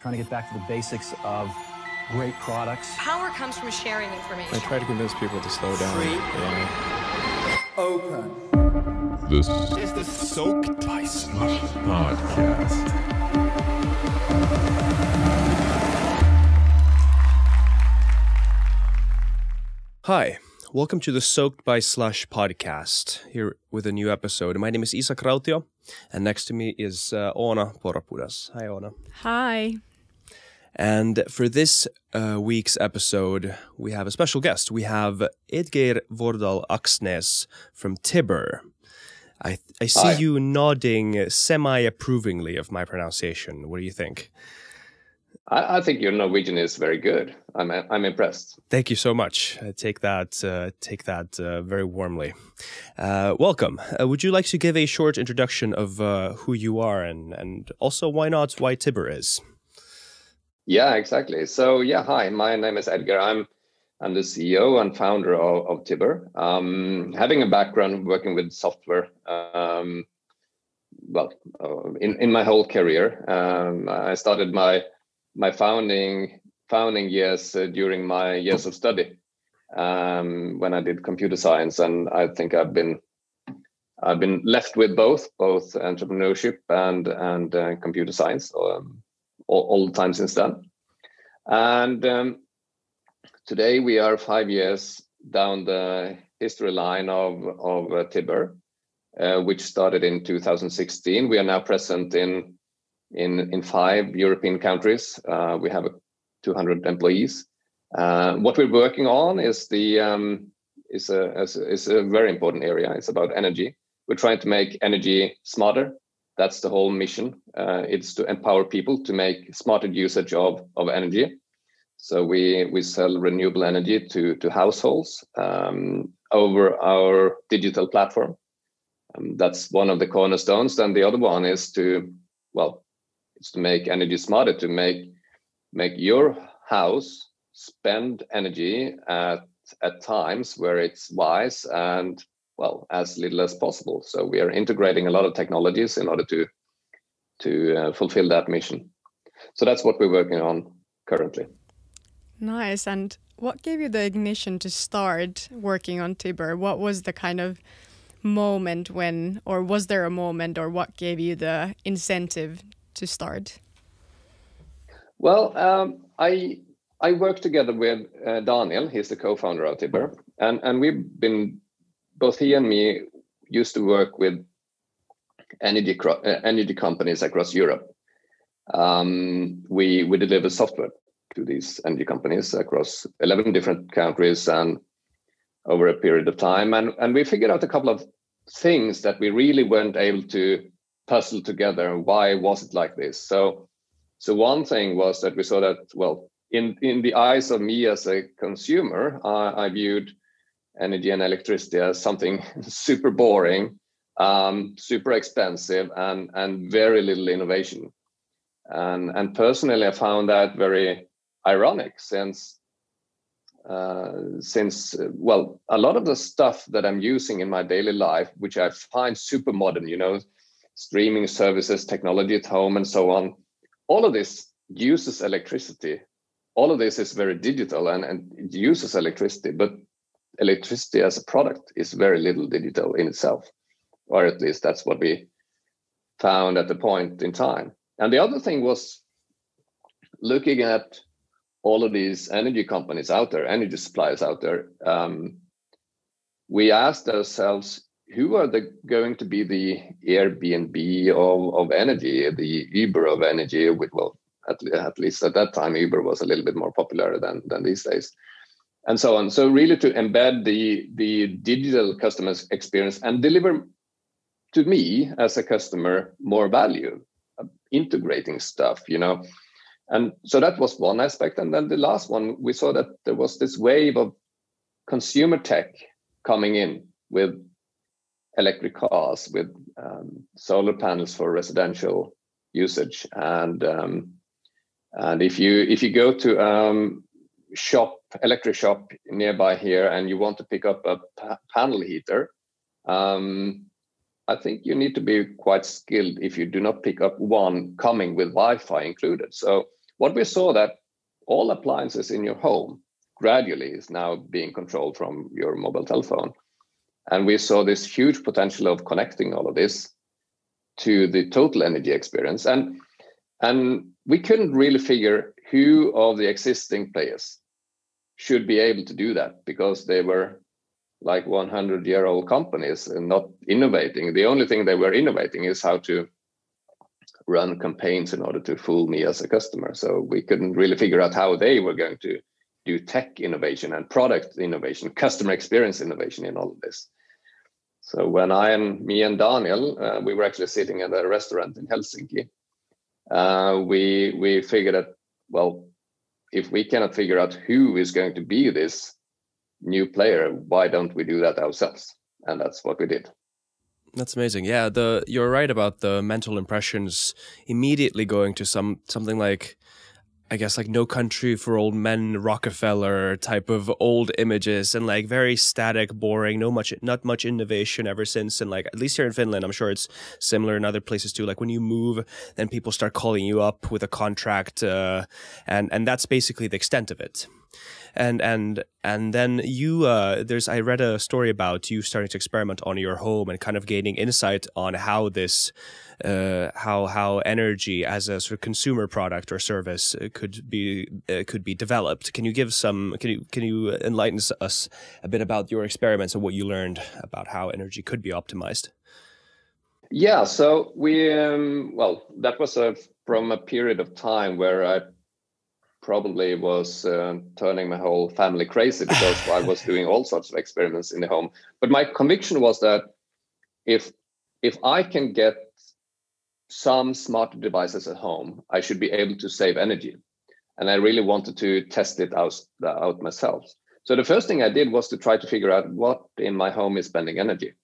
trying to get back to the basics of great products. Power comes from sharing information. I try to convince people to slow down. Free. Yeah. Open. This is the Soaked by Slush podcast. Hi, welcome to the Soaked by Slush podcast, here with a new episode. My name is Isak Rautio, and next to me is Oona Poropudas. Hi, Oona. Hi. And for this week's episode, we have a special guest. We have Edgeir Vårdal Aksnes from Tibber. I see you nodding semi-approvingly of my pronunciation. What do you think? I think your Norwegian is very good. I'm impressed. Thank you so much. I take that very warmly. Welcome. Would you like to give a short introduction of who you are and also why not why Tibber is? Yeah, exactly. So yeah, hi. My name is Edgeir. I'm the CEO and founder of Tibber. Having a background working with software. In my whole career, I started my founding years during my years of study when I did computer science, and I think I've been left with both entrepreneurship and computer science all the time since then. And today we are 5 years down the history line of Tibber, which started in 2016. We are now present in 5 European countries. We have 200 employees. What we're working on is a very important area. It's about energy. We're trying to make energy smarter. That's the whole mission. It's to empower people to make smarter usage of energy. So we sell renewable energy to households over our digital platform. That's one of the cornerstones. Then the other one is to make energy smarter, to make your house spend energy at times where it's wise and, as little as possible. So we are integrating a lot of technologies in order to fulfill that mission. So that's what we're working on currently. Nice. And what gave you the ignition to start working on Tibber? What was the kind of moment when, or was there a moment, or what gave you the incentive to start? Well, I work together with Daniel. He's the co-founder of Tibber, and we've been, both he and me used to work with energy companies across Europe. We deliver software to these energy companies across 11 different countries and over a period of time, and we figured out a couple of things that we really weren't able to puzzle together. Why was it like this? So one thing was that we saw that, in the eyes of me as a consumer, I viewed energy and electricity as something super boring, super expensive, and very little innovation. And personally, I found that very ironic, since a lot of the stuff that I'm using in my daily life, which I find super modern, streaming services, technology at home, and so on, all of this uses electricity. All of this is very digital and it uses electricity, but electricity as a product is very little digital in itself, or at least that's what we found at the point in time. And the other thing was looking at all of these energy companies out there, energy suppliers out there, we asked ourselves, who are going to be the Airbnb of energy, the Uber of energy? At least at that time, Uber was a little bit more popular than these days, and so on. So really to embed the digital customer experience and deliver to me as a customer more value, integrating stuff, And so that was one aspect. And then the last one, we saw that there was this wave of consumer tech coming in with electric cars, with solar panels for residential usage. And if you go to electric shop nearby here and you want to pick up a panel heater, I think you need to be quite skilled if you do not pick up one coming with Wi-Fi included. So What we saw that all appliances in your home gradually is now being controlled from your mobile telephone. And we saw this huge potential of connecting all of this to the total energy experience. And we couldn't really figure who of the existing players should be able to do that, because they were like 100-year-old companies and not innovating. The only thing they were innovating is how to run campaigns in order to fool me as a customer. So we couldn't really figure out how they were going to do tech innovation and product innovation, customer experience innovation in all of this. So when me and Daniel, we were actually sitting at a restaurant in Helsinki, we figured out, well, if we cannot figure out who is going to be this new player, why don't we do that ourselves? And that's what we did. That's amazing. Yeah, you're right about the mental impressions immediately going to something like, I guess, like No Country for Old Men, Rockefeller type of old images, and like very static, boring, not much innovation ever since. And like, at least here in Finland, I'm sure it's similar in other places too. Like when you move, then people start calling you up with a contract, and that's basically the extent of it. And then you, I read a story about you starting to experiment on your home and kind of gaining insight on how this, how energy as a sort of consumer product or service could be developed. Can you give some? Can you enlighten us a bit about your experiments and what you learned about how energy could be optimized? Yeah. So we, well, that was from a period of time where I probably was turning my whole family crazy, because I was doing all sorts of experiments in the home. But my conviction was that if I can get some smart devices at home, I should be able to save energy. And I really wanted to test it out myself. So the first thing I did was to try to figure out what in my home is spending energy,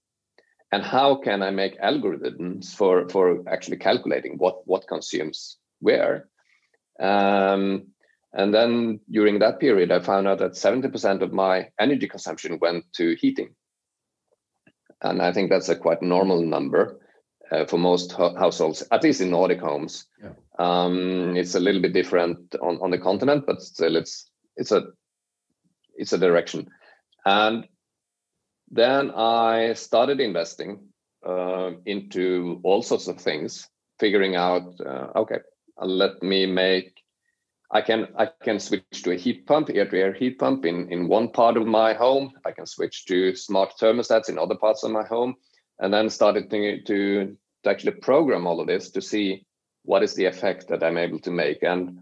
and how can I make algorithms for actually calculating what consumes where. And then during that period, I found out that 70% of my energy consumption went to heating. And I think that's a quite normal number for most households, at least in Nordic homes. Yeah. It's a little bit different on the continent, but still it's a direction. And then I started investing into all sorts of things, figuring out, okay, let me make... I can switch to a heat pump, air-to-air heat pump in one part of my home. I can switch to smart thermostats in other parts of my home, and then started to actually program all of this to see what is the effect that I'm able to make. And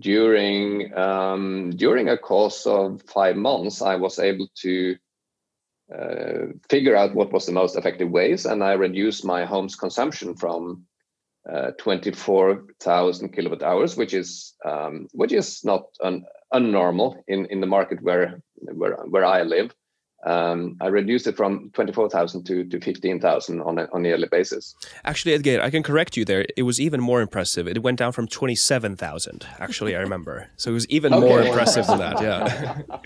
during a course of 5 months, I was able to figure out what was the most effective ways, and I reduced my home's consumption from 24,000 kilowatt hours, which is not unnormal in the market where I live. I reduced it from 24,000 to 15,000 on a yearly basis. Actually, Edgeir, I can correct you there. It was even more impressive. It went down from 27,000. Actually, I remember. So it was even more impressive than that. Yeah.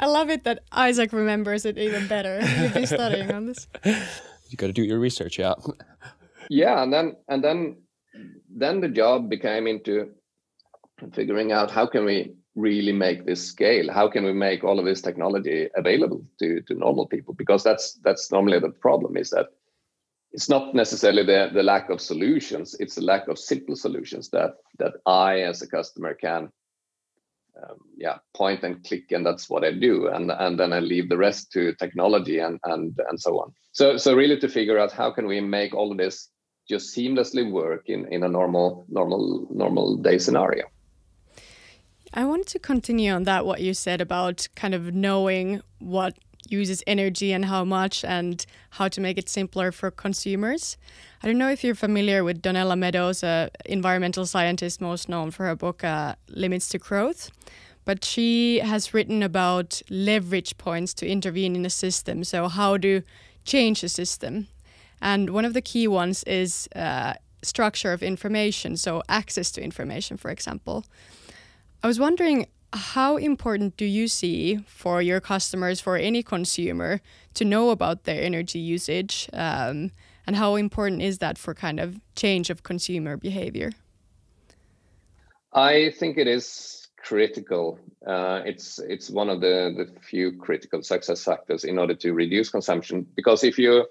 I love it that Isak remembers it even better. You've been studying on this. You got to do your research, yeah. Yeah, and then the job became into figuring out how can we really make this scale? How can we make all of this technology available to normal people? Because that's normally the problem, is that it's not necessarily the lack of solutions, it's the lack of simple solutions that I as a customer can point and click, and that's what I do, and then I leave the rest to technology and so on. So really to figure out how can we make all of this just seamlessly work in a normal day scenario. I wanted to continue on that, what you said about kind of knowing what uses energy and how much, and how to make it simpler for consumers. I don't know if you're familiar with Donella Meadows, an environmental scientist most known for her book Limits to Growth. But she has written about leverage points to intervene in a system. So how to change a system. And one of the key ones is structure of information, so access to information, for example. I was wondering, how important do you see for your customers, for any consumer, to know about their energy usage? And how important is that for kind of change of consumer behavior? I think it is critical. It's one of the few critical success factors in order to reduce consumption. Because if you,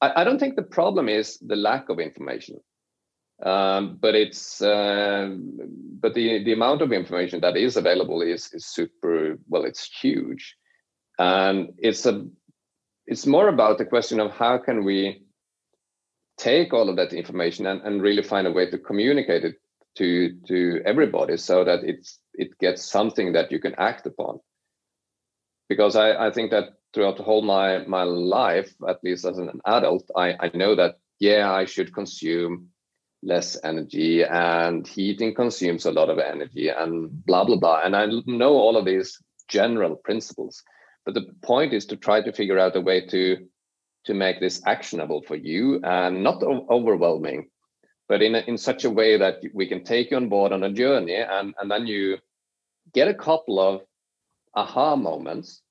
I don't think the problem is the lack of information, but the amount of information that is available is super, well, it's huge, and it's more about the question of how can we take all of that information and really find a way to communicate it to everybody so that it gets something that you can act upon. Because I think that throughout the whole my life, at least as an adult, I know that, yeah, I should consume less energy, and heating consumes a lot of energy, and blah, blah, blah. And I know all of these general principles. But the point is to try to figure out a way to make this actionable for you and not overwhelming, but in such a way that we can take you on board on a journey, and then you get a couple of aha moments,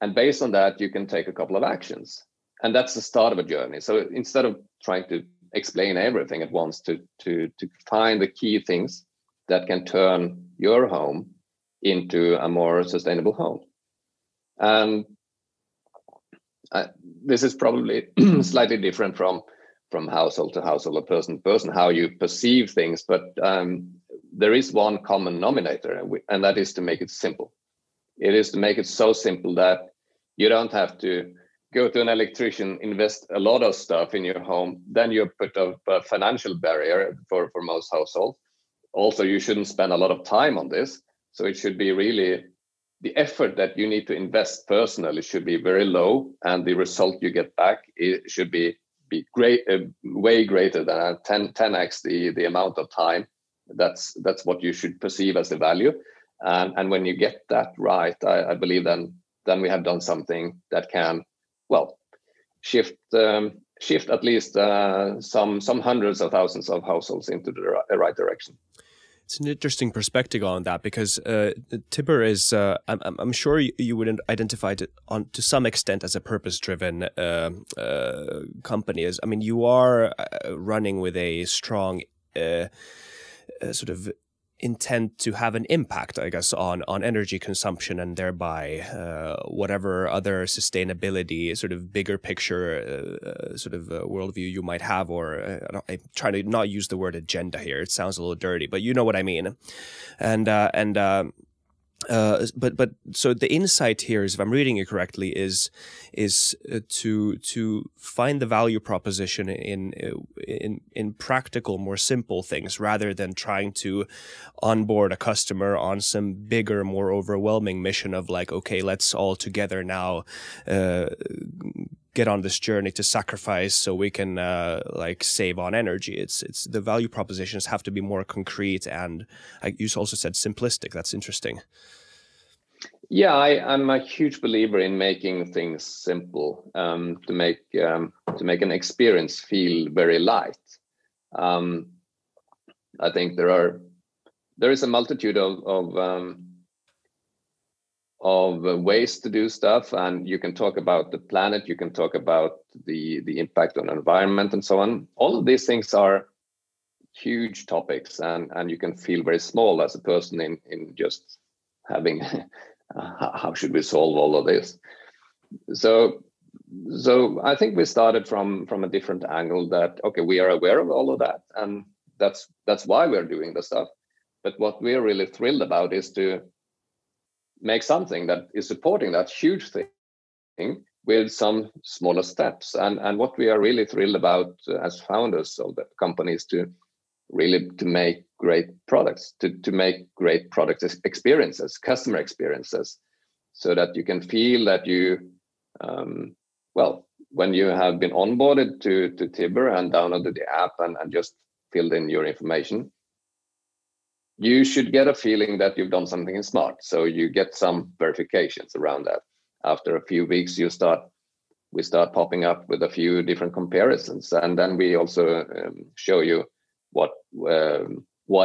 and based on that, you can take a couple of actions. And that's the start of a journey. So instead of trying to explain everything at once, to find the key things that can turn your home into a more sustainable home. And this is probably slightly different from household to household or person to person, how you perceive things. But there is one common denominator, and that is to make it simple. It is to make it so simple that you don't have to go to an electrician, invest a lot of stuff in your home. Then you put up a financial barrier for most households. Also, you shouldn't spend a lot of time on this. So it should be really, the effort that you need to invest personally should be very low, and the result you get back should be great, way greater than 10x the amount of time. That's what you should perceive as the value. And when you get that right, I believe then we have done something that can, well, shift at least some hundreds of thousands of households into the right direction. It's an interesting perspective on that, because Tibber is, I'm sure you would identify it to some extent as a purpose-driven company. I mean, you are running with a strong sort of intent to have an impact, I guess, on energy consumption, and thereby whatever other sustainability sort of bigger picture sort of worldview you might have, or I'm trying to not use the word agenda here. It sounds a little dirty, but you know what I mean. But so the insight here is, if I'm reading it correctly, is to find the value proposition in practical, more simple things, rather than trying to onboard a customer on some bigger, more overwhelming mission of like, okay, let's all together now get on this journey to sacrifice so we can like save on energy. It's the value propositions have to be more concrete, and you also said simplistic. That's interesting. Yeah, I'm a huge believer in making things simple, to make an experience feel very light. I think there is a multitude of ways to do stuff, and you can talk about the planet, you can talk about the impact on the environment and so on. All of these things are huge topics, and you can feel very small as a person in just having how should we solve all of this. So I think we started from a different angle, that okay, we are aware of all of that, and that's why we're doing the stuff. But what we're really thrilled about is to make something that is supporting that huge thing with some smaller steps. And what we are really thrilled about as founders of the company is to really to make great products, to make great product experiences, customer experiences, so that you can feel that you, well, when you have been onboarded to Tibber and downloaded the app and just filled in your information, you should get a feeling that you've done something smart. So you get some verifications around that. After a few weeks, we start popping up with a few different comparisons, and then we also show you what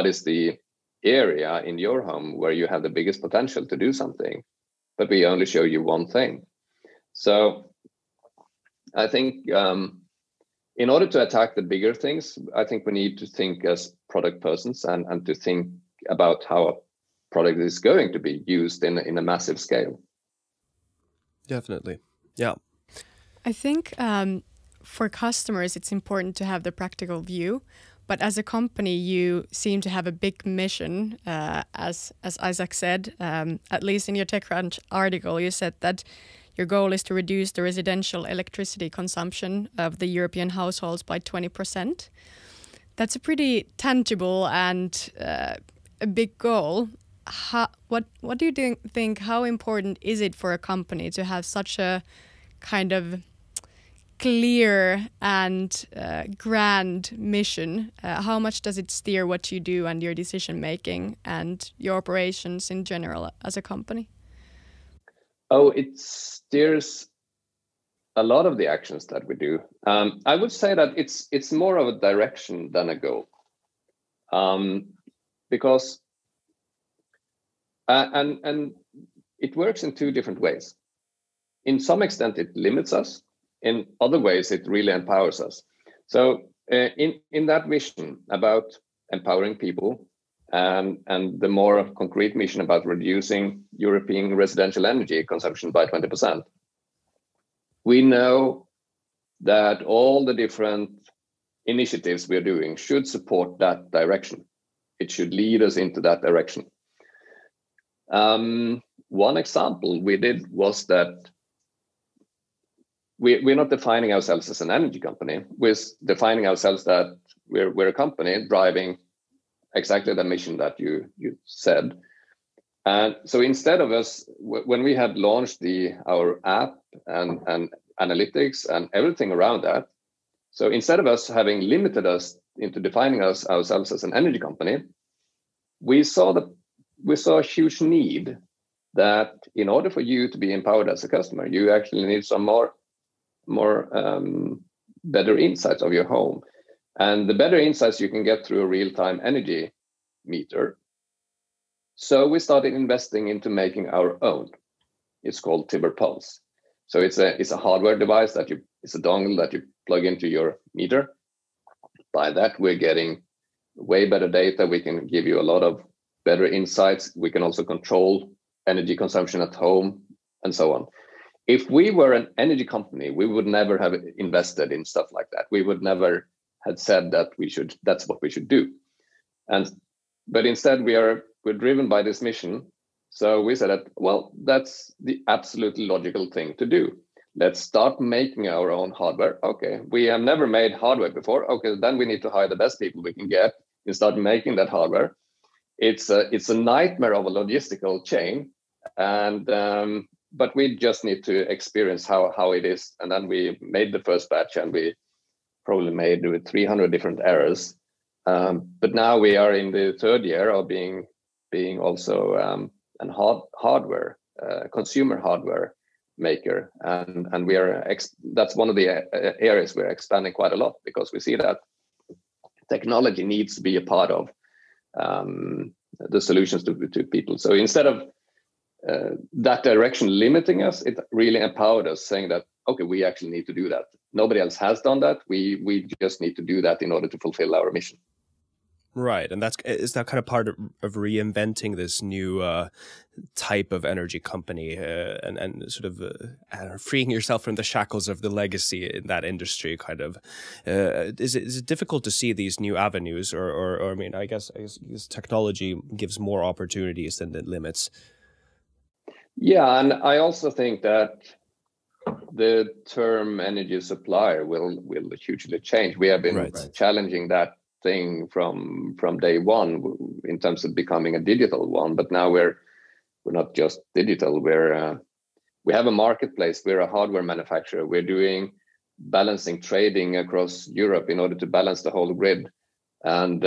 is the area in your home where you have the biggest potential to do something, but we only show you one thing. So I think in order to attack the bigger things, I think we need to think as product persons and to think about how a product is going to be used in a massive scale. Definitely. Yeah. I think for customers, it's important to have the practical view. But as a company, you seem to have a big mission, as Isak said, at least in your TechCrunch article, you said that your goal is to reduce the residential electricity consumption of the European households by 20%. That's a pretty tangible and a big goal. What do you think, how important is it for a company to have such a kind of clear and grand mission? How much does it steer what you do and your decision making and your operations in general as a company? Oh, it steers a lot of the actions that we do. I would say that it's more of a direction than a goal, because and it works in two different ways. In some extent, it limits us. In other ways, it really empowers us. So in that mission about empowering people and the more concrete mission about reducing European residential energy consumption by 20%, we know that all the different initiatives we're doing should support that direction. It should lead us into that direction. One example we did was that we're not defining ourselves as an energy company. We're defining ourselves that we're a company driving exactly the mission that you said. And so instead of us, when we had launched our app and analytics and everything around that, so instead of us having limited us into defining ourselves as an energy company, we saw a huge need that in order for you to be empowered as a customer, you actually need some better insights of your home, and the better insights you can get through a real-time energy meter. So we started investing into making our own. It's called Tibber Pulse. So it's a hardware device it's a dongle that you plug into your meter. By that, we're getting way better data. We can give you a lot of better insights. We can also control energy consumption at home and so on. If we were an energy company, we would never have invested in stuff like that. We would never have said that that's what we should do. But instead we're driven by this mission. So we said that, well, that's the absolutely logical thing to do. Let's start making our own hardware. Okay, we have never made hardware before. Okay, then we need to hire the best people we can get and start making that hardware. It's a nightmare of a logistical chain. But we just need to experience how it is. And then we made the first batch and we probably made 300 different errors. But now we are in the third year of being also an hardware, consumer hardware maker. And we are that's one of the areas we're expanding quite a lot, because we see that technology needs to be a part of the solutions to people. So instead of that direction limiting us, it really empowered us, saying that, okay, we actually need to do that. Nobody else has done that. We just need to do that in order to fulfill our mission. Right. And is that kind of part of reinventing this new type of energy company and sort of freeing yourself from the shackles of the legacy in that industry, kind of. Is it difficult to see these new avenues? Or I mean, I guess technology gives more opportunities than it limits. Yeah, and I also think that the term energy supplier will hugely change. We have been challenging that thing from day one in terms of becoming a digital one, but now we're not just digital. We have a marketplace. We're a hardware manufacturer. We're doing balancing trading across Europe in order to balance the whole grid, and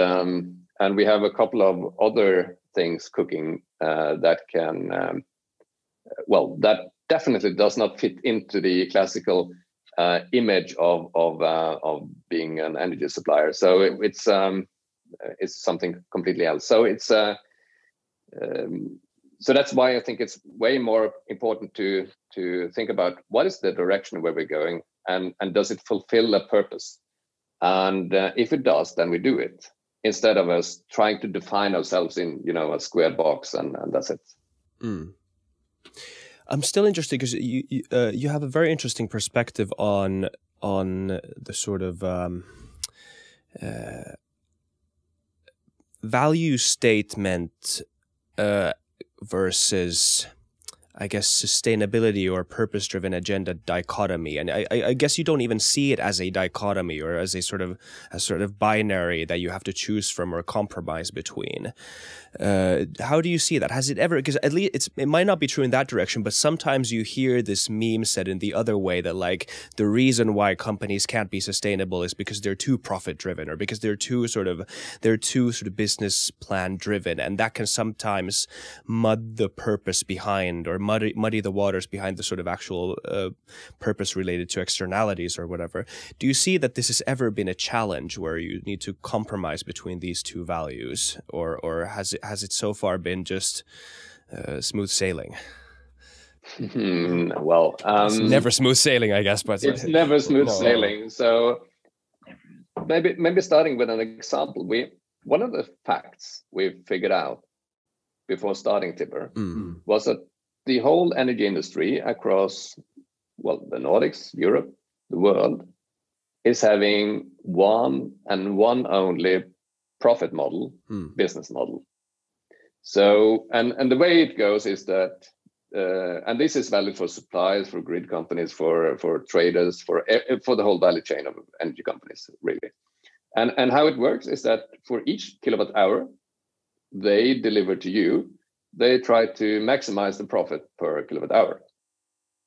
we have a couple of other things cooking that can. Well, that definitely does not fit into the classical image of being an energy supplier. So it's something completely else. So so that's why I think it's way more important to think about what is the direction where we're going, and does it fulfill a purpose? And if it does, then we do it. instead of us trying to define ourselves in, you know, a square box and that's it. Mm. I'm still interested because you have a very interesting perspective on the sort of value statement versus, I guess, sustainability or purpose-driven agenda dichotomy. And I guess you don't even see it as a dichotomy or as a sort of binary that you have to choose from or compromise between. How do you see that? Has it ever, because at least it might not be true in that direction, but sometimes you hear this meme said in the other way that like the reason why companies can't be sustainable is because they're too profit-driven or because they're too sort of business plan-driven. And that can sometimes mud the purpose behind or muddy the waters behind the sort of actual purpose related to externalities or whatever. Do you see that this has ever been a challenge where you need to compromise between these two values, or has it so far been just smooth sailing? Well, it's never smooth sailing, I guess. But it's never smooth sailing. So maybe starting with an example, one of the facts we figured out before starting Tibber was that the whole energy industry across, well, the Nordics, Europe, the world, is having one only profit model, business model. So, and the way it goes is that, and this is valid for suppliers, for grid companies, for traders, for the whole value chain of energy companies, really. And how it works is that for each kilowatt hour they deliver to you, they try to maximize the profit per kilowatt hour.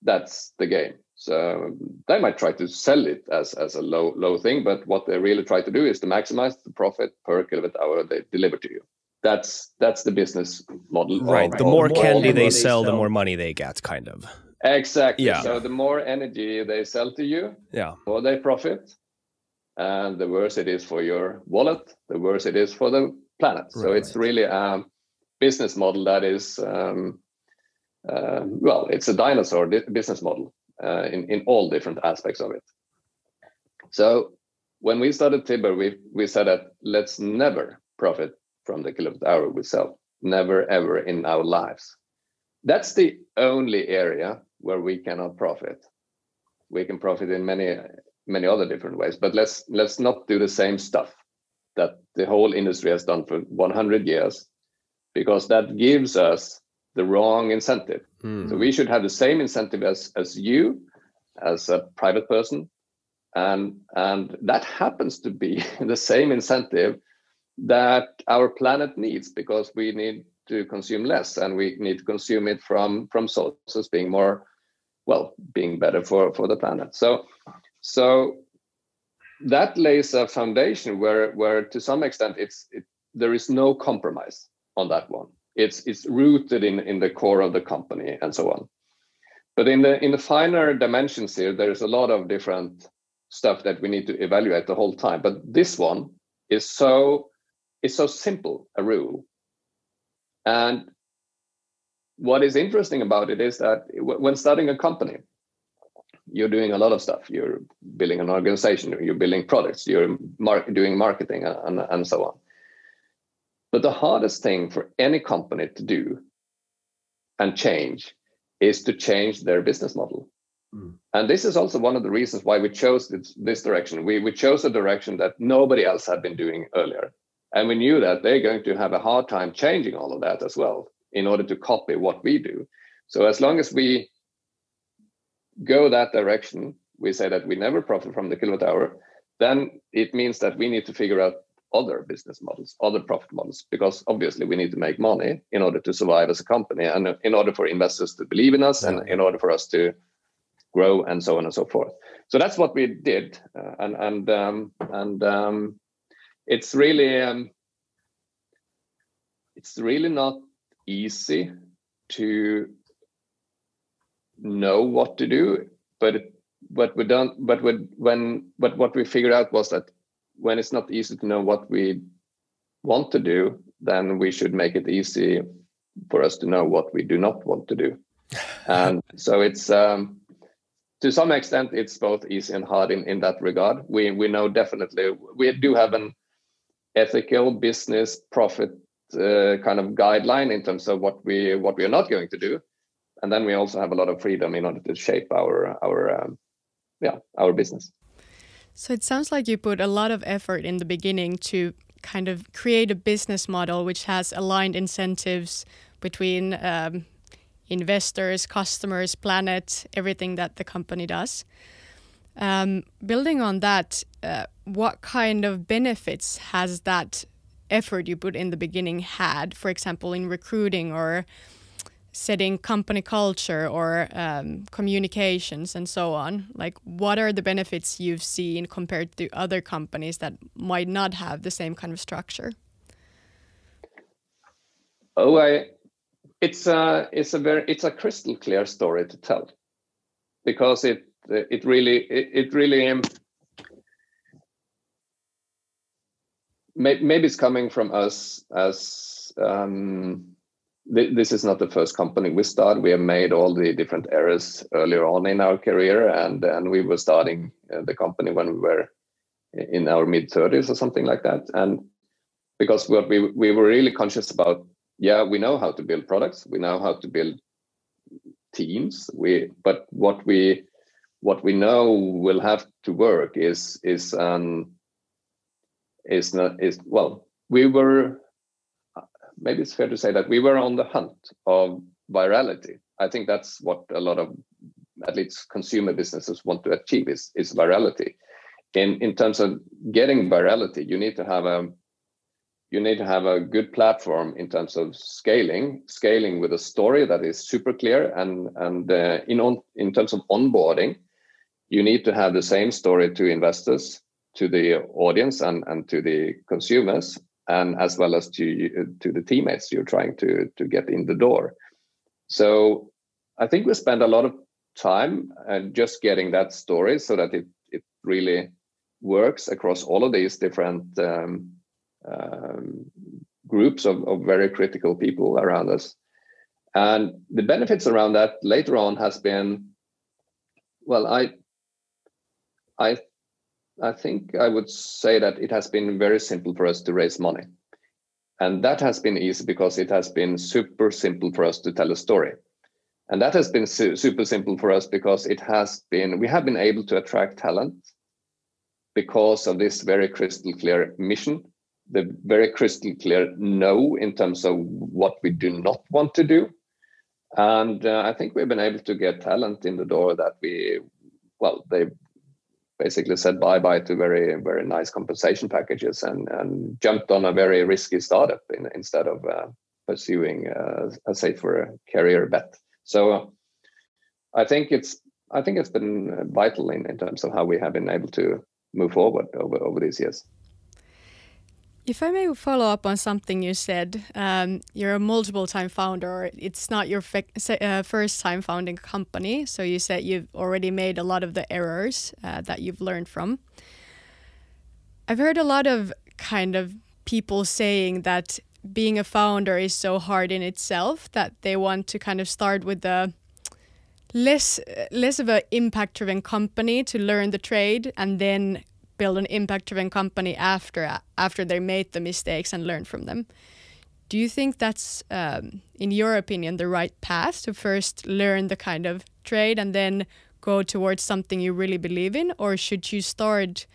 That's the game. So they might try to sell it as a low thing, but what they really try to do is to maximize the profit per kilowatt hour they deliver to you. That's the business model. Right. The more candy they sell, the more money they get, kind of. Exactly. Yeah. So the more energy they sell to you, the more they profit. And the worse it is for your wallet, the worse it is for the planet. So it's really business model that is it's a dinosaur business model in all different aspects of it. So when we started Tibber, we said that let's never profit from the kilowatt hour we sell, never ever in our lives. That's the only area where we cannot profit. We can profit in many other different ways, but let's not do the same stuff that the whole industry has done for 100 years. Because that gives us the wrong incentive. So we should have the same incentive as you, as a private person, and that happens to be the same incentive that our planet needs, because we need to consume less and we need to consume it from sources being more, being better for the planet. So that lays a foundation where to some extent there is no compromise on that one. It's rooted in the core of the company and so on. But in the finer dimensions here, there's a lot of different stuff that we need to evaluate the whole time. But this one is so simple a rule. And what is interesting about it is that when starting a company, you're doing a lot of stuff. You're building an organization, you're building products, you're doing marketing and so on. But the hardest thing for any company to do and change is to change their business model. And this is also one of the reasons why we chose this direction. We chose a direction that nobody else had been doing earlier. And we knew that they're going to have a hard time changing all of that as well in order to copy what we do. So as long as we go that direction, we say that we never profit from the kilowatt hour, then it means that we need to figure out other business models, other profit models, because obviously we need to make money in order to survive as a company and in order for investors to believe in us and in order for us to grow and so on and so forth. So that's what we did. It's really not easy to know what to do, but what we figured out was that when it's not easy to know what we want to do, then we should make it easy for us to know what we do not want to do. And so it's, to some extent, it's both easy and hard in that regard. We know definitely, we do have an ethical business profit kind of guideline in terms of what we are not going to do, and then we also have a lot of freedom in order to shape our business. So it sounds like you put a lot of effort in the beginning to kind of create a business model which has aligned incentives between investors, customers, planet, everything that the company does. Building on that, what kind of benefits has that effort you put in the beginning had, for example, in recruiting or setting company culture or communications and so on? Like, what are the benefits you've seen compared to other companies that might not have the same kind of structure? Oh, it's a crystal clear story to tell, because it really maybe it's coming from us as this is not the first company we start. We have made all the different errors earlier on in our career, and we were starting the company when we were in our mid-30s or something like that. And because what we were really conscious about, yeah, we know how to build products, we know how to build teams, but what we know will have to work we were. Maybe it's fair to say that we were on the hunt of virality. I think that's what a lot of, at least consumer businesses, want to achieve is virality. In terms of getting virality, you need to have a good platform in terms of scaling with a story that is super clear, and in terms of onboarding, you need to have the same story to investors, to the audience, and to the consumers, and as well as to the teammates you're trying to get in the door. So I think we spend a lot of time just getting that story so that it really works across all of these different groups of very critical people around us. And the benefits around that later on has been, well, I think I would say that it has been very simple for us to raise money. And that has been easy because it has been super simple for us to tell a story. And that has been super simple for us because we have been able to attract talent because of this very crystal clear mission, the very crystal clear no in terms of what we do not want to do. And I think we've been able to get talent in the door that they basically said bye-bye to very, very nice compensation packages and jumped on a very risky startup instead of pursuing a safer career bet. So I think it's been vital in terms of how we have been able to move forward over these years. If I may follow up on something you said, you're a multiple-time founder, or it's not your first time founding a company. So you said you've already made a lot of the errors that you've learned from. I've heard a lot of kind of people saying that being a founder is so hard in itself that they want to kind of start with the less of an impact-driven company to learn the trade and then build an impact-driven company after they made the mistakes and learn from them. Do you think that's, in your opinion, the right path to first learn the kind of trade and then go towards something you really believe in? Or should you start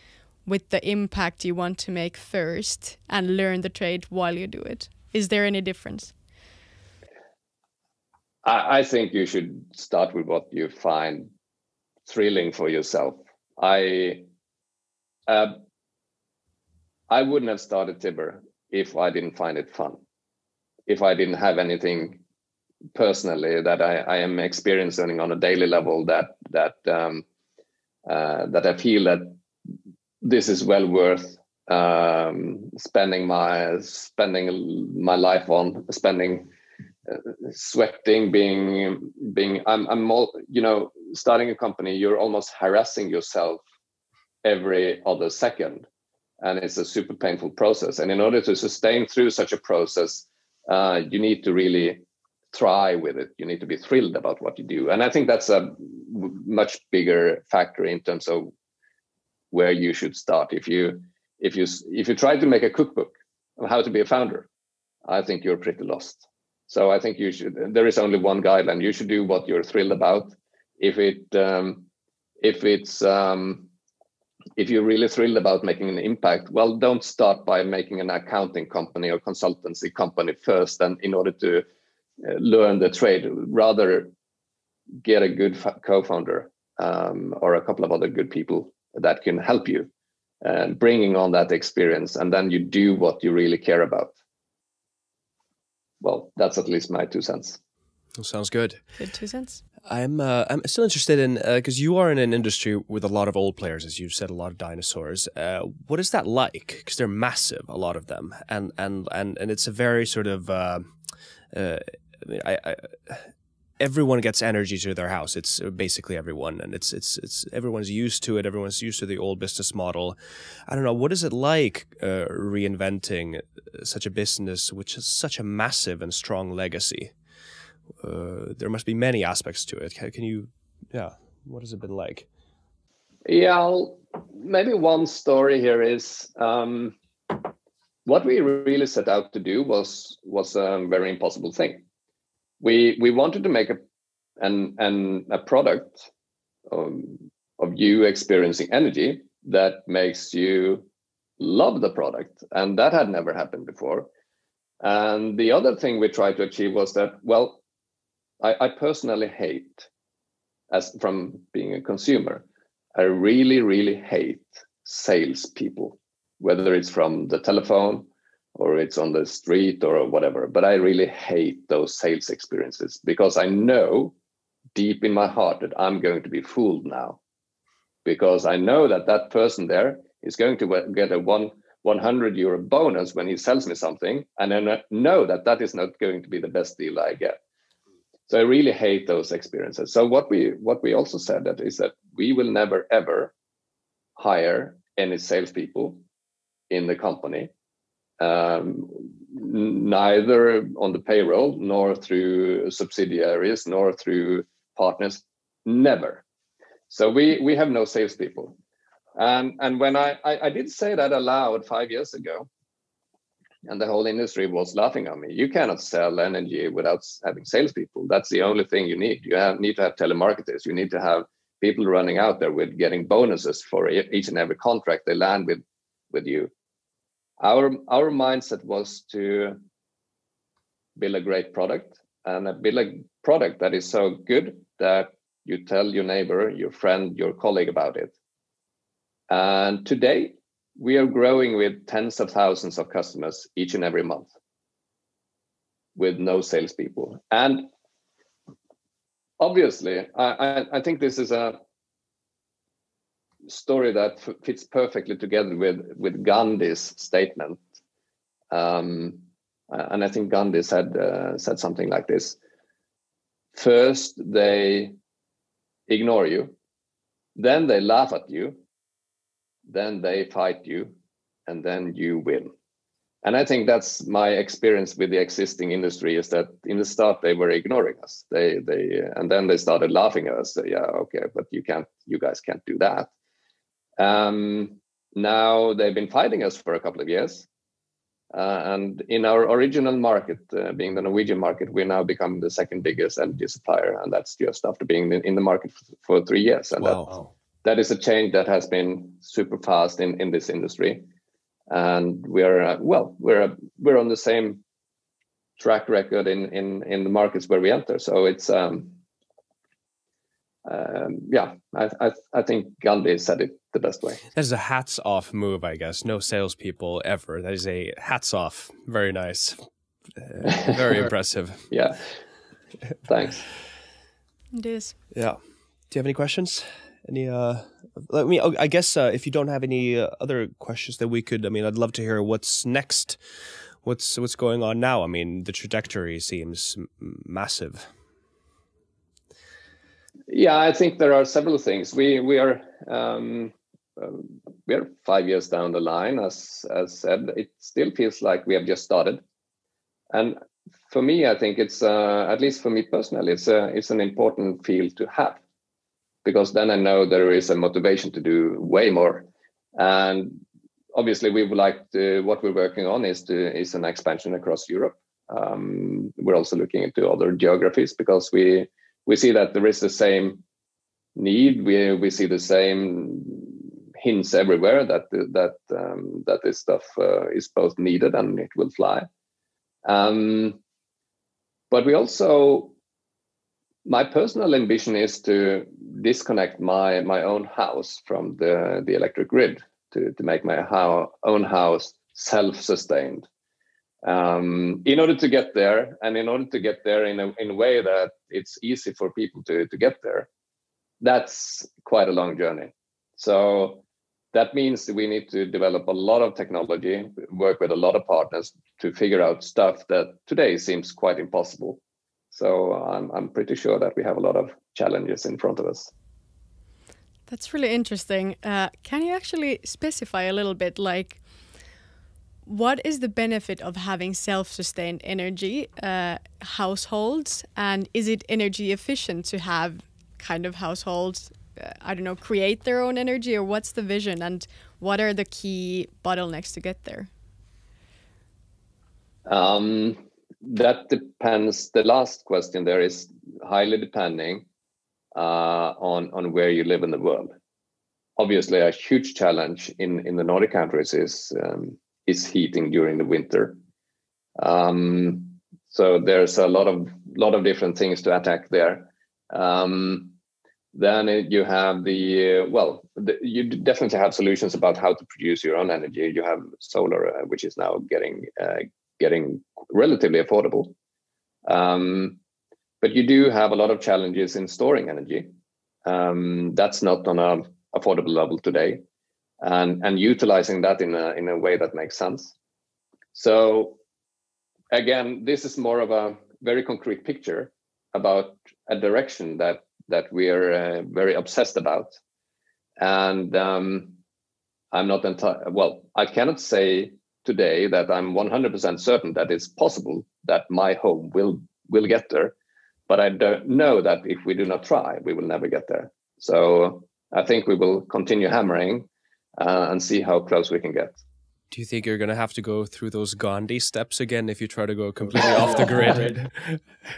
with the impact you want to make first and learn the trade while you do it? Is there any difference? I think you should start with what you find thrilling for yourself. I wouldn't have started Tibber if I didn't find it fun, if I didn't have anything personally that I am experiencing on a daily level that I feel that this is well worth spending my life on, sweating, being. Starting a company, you're almost harassing yourself every other second, and it's a super painful process. And in order to sustain through such a process, you need to really try with it. You need to be thrilled about what you do, and I think that's a much bigger factor in terms of where you should start. If you if you try to make a cookbook of how to be a founder, I think you're pretty lost. So I think you should. There is only one guideline. You should do what you're thrilled about. If you're really thrilled about making an impact, well, don't start by making an accounting company or consultancy company first, and in order to learn the trade, rather get a good co-founder or a couple of other good people that can help you, bringing on that experience, and then you do what you really care about. Well, that's at least my 2 cents. That sounds good. Good 2 cents. I'm still interested in, because you are in an industry with a lot of old players, as you've said, a lot of dinosaurs. What is that like? Because they're massive, a lot of them, and it's a very sort of. Everyone gets energy to their house. It's basically everyone, and it's everyone's used to it. Everyone's used to the old business model. I don't know, what is it like reinventing such a business which has such a massive and strong legacy? There must be many aspects to it. Can you, yeah, what has it been like? Yeah, maybe one story here is what we really set out to do was a very impossible thing. We wanted to make a product of you experiencing energy that makes you love the product, and that had never happened before. And the other thing we tried to achieve was that, well, I personally hate, as from being a consumer, I really, really hate salespeople, whether it's from the telephone or it's on the street or whatever. But I really hate those sales experiences because I know deep in my heart that I'm going to be fooled now, because I know that that person there is going to get a €100 bonus when he sells me something. And I know that that is not going to be the best deal I get. So I really hate those experiences. So what we also said that is that we will never, ever hire any salespeople in the company. Neither on the payroll, nor through subsidiaries, nor through partners, never. So we have no salespeople. And when I did say that aloud 5 years ago, and the whole industry was laughing at me. You cannot sell energy without having salespeople. That's the only thing you need. You need to have telemarketers. You need to have people running out there with getting bonuses for each and every contract they land with you. Our mindset was to build a great product, and build a product that is so good that you tell your neighbor, your friend, your colleague about it. And today, we are growing with tens of thousands of customers each and every month with no salespeople. And obviously, I think this is a story that fits perfectly together with Gandhi's statement, and I think Gandhi said something like this: first they ignore you, then they laugh at you, then they fight you, and then you win. And I think that's my experience with the existing industry, is that in the start they were ignoring us, and then they started laughing at us. So, yeah, okay, but you guys can't do that. Now they've been fighting us for a couple of years, and in our original market, being the Norwegian market, we now become the second biggest energy supplier, and that's just after being in the market for 3 years. And wow. That is a change that has been super fast in this industry, and we're on the same track record in the markets where we enter. So it's I think Gandhi said it the best way. That is a hats off move, I guess. No salespeople ever. That is a hats off. Very nice. Very impressive. Yeah. Thanks. It is. Yeah. Do you have any questions? Any? Let me. I guess if you don't have any other questions, that we could. I mean, I'd love to hear what's next. What's going on now? I mean, the trajectory seems massive. Yeah, I think there are several things. We are 5 years down the line, as said. It still feels like we have just started, and for me, I think it's at least for me personally, it's an important field to have, because then I know there is a motivation to do way more. And obviously we would like to, what we're working on is an expansion across Europe. We're also looking into other geographies because we see that there is the same need. We see the same hints everywhere that this stuff is both needed and it will fly. But we also, my personal ambition is to disconnect my own house from the electric grid to make my own house self-sustained. In order to get there, and in order to get there in a way that it's easy for people to get there, that's quite a long journey. So that means that we need to develop a lot of technology, work with a lot of partners to figure out stuff that today seems quite impossible. So I'm pretty sure that we have a lot of challenges in front of us. That's really interesting. Can you actually specify a little bit, like, what is the benefit of having self-sustained energy households? And is it energy efficient to have kind of households, I don't know, create their own energy? Or what's the vision and what are the key bottlenecks to get there? That depends. The last question there is highly depending on where you live in the world. Obviously, a huge challenge in the Nordic countries is heating during the winter. So there's a lot of different things to attack there. Then you have you definitely have solutions about how to produce your own energy. You have solar, which is now getting relatively affordable. But you do have a lot of challenges in storing energy. That's not on an affordable level today. And utilizing that in a way that makes sense. So again, this is more of a very concrete picture about a direction that we're very obsessed about. And I'm not I cannot say today that I'm 100% certain that it's possible that my home will get there, but I don't know that if we do not try, we will never get there. So I think we will continue hammering and see how close we can get. Do you think you're going to have to go through those Gandhi steps again if you try to go completely off the grid?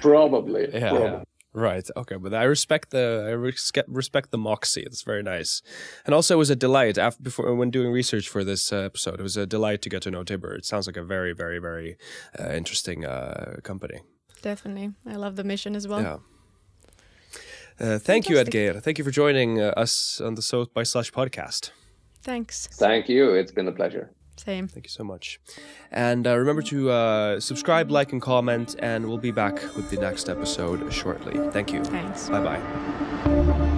Probably. Yeah. Probably. Right. Okay. But I respect the moxie. It's very nice. And also it was a delight when doing research for this episode. It was a delight to get to know Tibber. It sounds like a very, very, very interesting company. Definitely. I love the mission as well. Yeah. Thank you, Edgeir. Thank you for joining us on the Soap by Slush podcast. Thanks. Thank you. It's been a pleasure. Same. Thank you so much. And remember to subscribe, like, and comment. And we'll be back with the next episode shortly. Thank you. Thanks. Bye-bye.